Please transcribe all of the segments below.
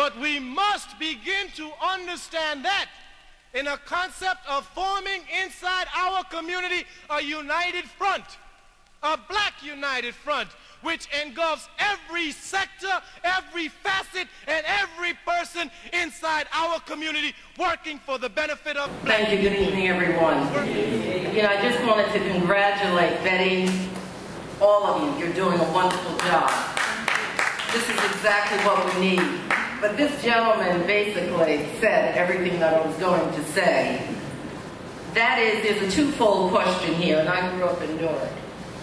But we must begin to understand that in a concept of forming inside our community a united front, a black united front, which engulfs every sector, every facet, and every person inside our community working for the benefit of black people. Thank you. Good evening, everyone. You know, I just wanted to congratulate Betty, all of you. You're doing a wonderful job. This is exactly what we need. But this gentleman basically said everything that I was going to say. That is, there's a twofold question here, and I grew up in Newark.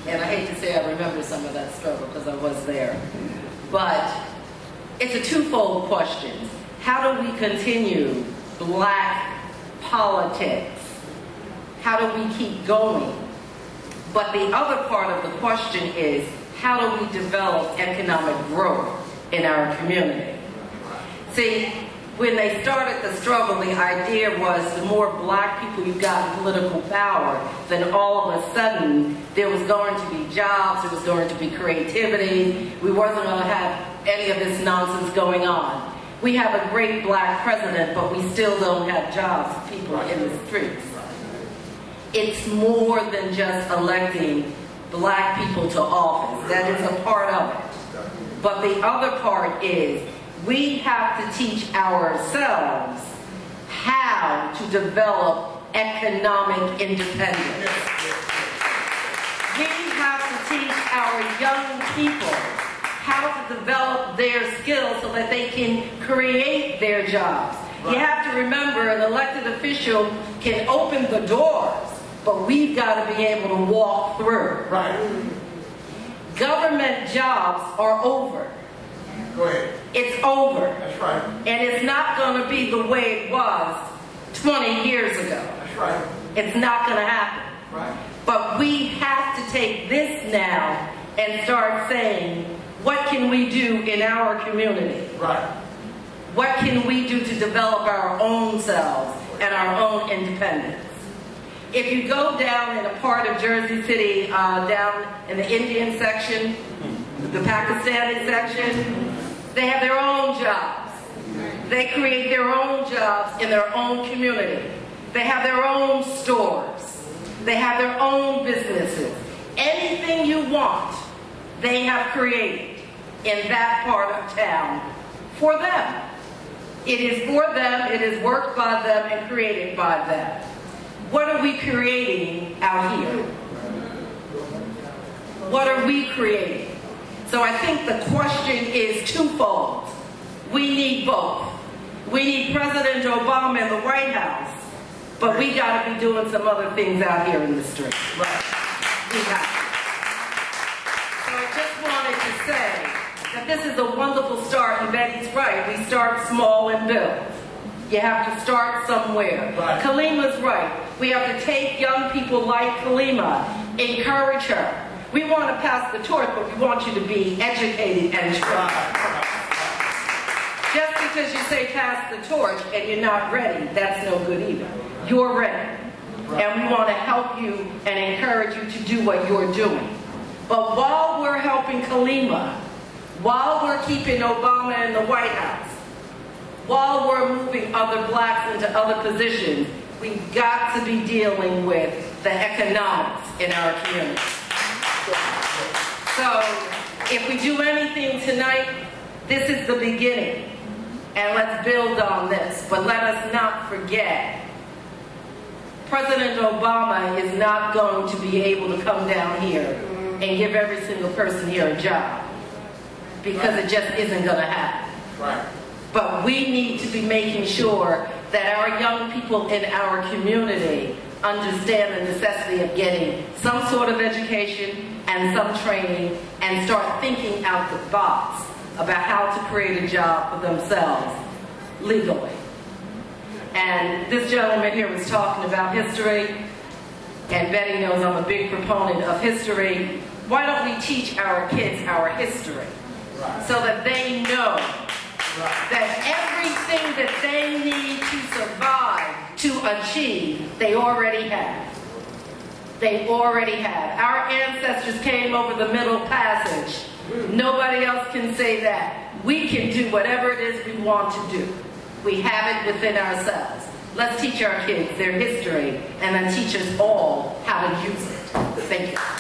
And I hate to say I remember some of that struggle because I was there. But it's a twofold question. How do we continue black politics? How do we keep going? But the other part of the question is, how do we develop economic growth in our community? See, when they started the struggle, the idea was the more black people you got in political power, then all of a sudden, there was going to be jobs, there was going to be creativity, we wasn't going to have any of this nonsense going on. We have a great black president, but we still don't have jobs for people in the streets. It's more than just electing black people to office. That is a part of it. But the other part is, we have to teach ourselves how to develop economic independence. We have to teach our young people how to develop their skills so that they can create their jobs. You have to remember, an elected official can open the doors, but we've got to be able to walk through. Right? Government jobs are over. Go ahead. It's over. That's right. And it's not going to be the way it was 20 years ago. That's right. It's not going to happen. Right. But we have to take this now and start saying, what can we do in our community? Right. What can we do to develop our own selves and our own independence? If you go down in a part of Jersey City, down in the Indian section, the Pakistani section, they have their own jobs. They create their own jobs in their own community. They have their own stores. They have their own businesses. Anything you want, they have created in that part of town for them. It is for them, it is worked by them, and created by them. What are we creating out here? What are we creating? So I think the question is twofold. We need both. We need President Obama in the White House, but we got to be doing some other things out here in the street. Right. We got to. So I just wanted to say that this is a wonderful start, and Betty's right. We start small and build. You have to start somewhere. Right. Kalima's right. We have to take young people like Kalima, encourage her. We want to pass the torch, but we want you to be educated and tried. Just because you say pass the torch and you're not ready, that's no good either. You're ready. And we want to help you and encourage you to do what you're doing. But while we're helping Kalima, while we're keeping Obama in the White House, while we're moving other blacks into other positions, we've got to be dealing with the economics in our community. So, if we do anything tonight, this is the beginning, and let's build on this. But let us not forget, President Obama is not going to be able to come down here and give every single person here a job, because it just isn't going to happen. Right. But we need to be making sure that our young people in our community understand the necessity of getting some sort of education and some training, and start thinking out the box about how to create a job for themselves legally. And this gentleman here was talking about history, and Betty knows I'm a big proponent of history. Why don't we teach our kids our history so that they know that everything that they need to survive, to achieve, they already have. They already have. Our ancestors came over the Middle Passage. Nobody else can say that. we can do whatever it is we want to do. We have it within ourselves. Let's teach our kids their history and then teach us all how to use it. Thank you.